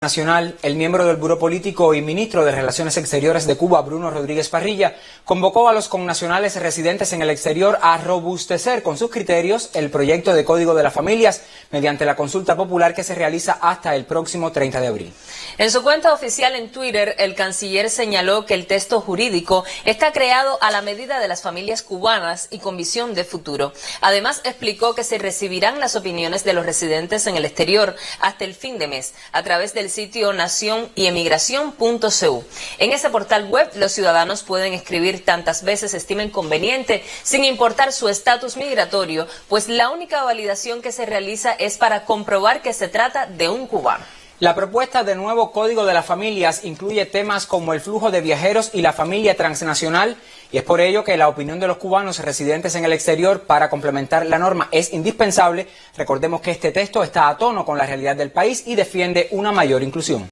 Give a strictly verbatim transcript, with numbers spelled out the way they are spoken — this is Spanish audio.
Nacional, el miembro del Buró Político y ministro de Relaciones Exteriores de Cuba, Bruno Rodríguez Parrilla, convocó a los connacionales residentes en el exterior a robustecer con sus criterios el proyecto de Código de las Familias mediante la consulta popular que se realiza hasta el próximo treinta de abril. En su cuenta oficial en Twitter, el canciller señaló que el texto jurídico está creado a la medida de las familias cubanas y con visión de futuro. Además, explicó que se recibirán las opiniones de los residentes en el exterior hasta el fin de mes, a través del sitio nación y emigración punto cu. En ese portal web los ciudadanos pueden escribir tantas veces estimen conveniente, sin importar su estatus migratorio, pues la única validación que se realiza es para comprobar que se trata de un cubano. La propuesta de nuevo Código de las Familias incluye temas como el flujo de viajeros y la familia transnacional, y es por ello que la opinión de los cubanos residentes en el exterior para complementar la norma es indispensable. Recordemos que este texto está a tono con la realidad del país y defiende una mayor inclusión.